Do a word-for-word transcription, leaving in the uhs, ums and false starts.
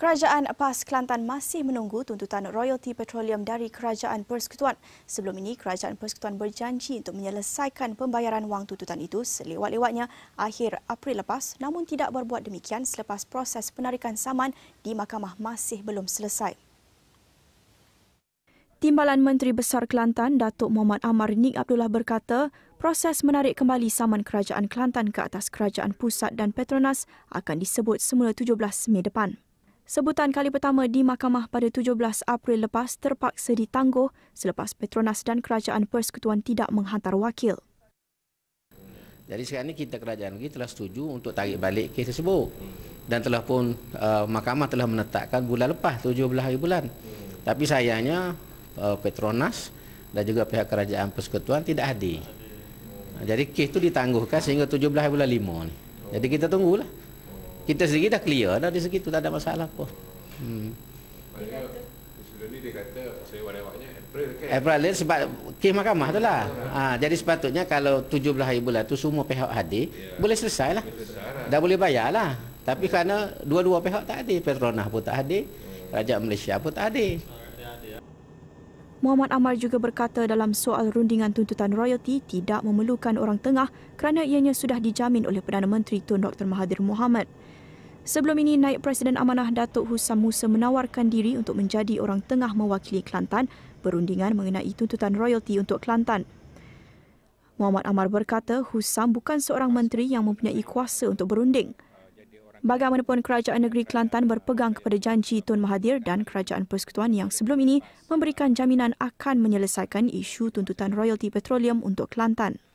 Kerajaan P A S Kelantan masih menunggu tuntutan royalti petroleum dari Kerajaan Persekutuan. Sebelum ini, Kerajaan Persekutuan berjanji untuk menyelesaikan pembayaran wang tuntutan itu selewat-lewatnya akhir April lepas, namun tidak berbuat demikian selepas proses penarikan saman di mahkamah masih belum selesai. Timbalan Menteri Besar Kelantan, Datuk Mohd Amar Nik Abdullah berkata, proses menarik kembali saman Kerajaan Kelantan ke atas Kerajaan Pusat dan Petronas akan disebut semula tujuh belas Mei depan. Sebutan kali pertama di mahkamah pada tujuh belas April lepas terpaksa ditangguh selepas Petronas dan Kerajaan Persekutuan tidak menghantar wakil. Jadi sekarang ini kita kerajaan kita telah setuju untuk tarik balik kes tersebut dan telah pun uh, mahkamah telah menetapkan bulan lepas tujuh belas hari bulan. Tapi sayangnya Petronas dan juga pihak Kerajaan Persekutuan tidak hadir. Jadi kes itu ditangguhkan sehingga tujuh belas bulan lima ni. Jadi kita tunggulah. Kita sendiri dah clear dah di segitu, tak ada masalah apa. Hmm. Maksudnya dia kata selewat-lewatnya April ke? April sebab kes mahkamah tu lah. Ha, jadi sepatutnya kalau tujuh belas hari bulan tu semua pihak hadir, ya, boleh selesai lah. Dah boleh bayar lah. Tapi ya, kerana dua-dua pihak tak hadir, Petronas pun tak hadir, Kerajaan Malaysia pun tak hadir. Mohd Amar juga berkata dalam soal rundingan tuntutan royalti tidak memerlukan orang tengah kerana ianya sudah dijamin oleh Perdana Menteri Tun Doktor Mahathir Mohamad. Sebelum ini, Naib Presiden Amanah Datuk Husam Musa menawarkan diri untuk menjadi orang tengah mewakili Kelantan berundingan mengenai tuntutan royalti untuk Kelantan. Mohd Amar berkata Husam bukan seorang menteri yang mempunyai kuasa untuk berunding. Bagaimanapun, Kerajaan Negeri Kelantan berpegang kepada janji Tun Mahathir dan Kerajaan Persekutuan yang sebelum ini memberikan jaminan akan menyelesaikan isu tuntutan royalti petroleum untuk Kelantan.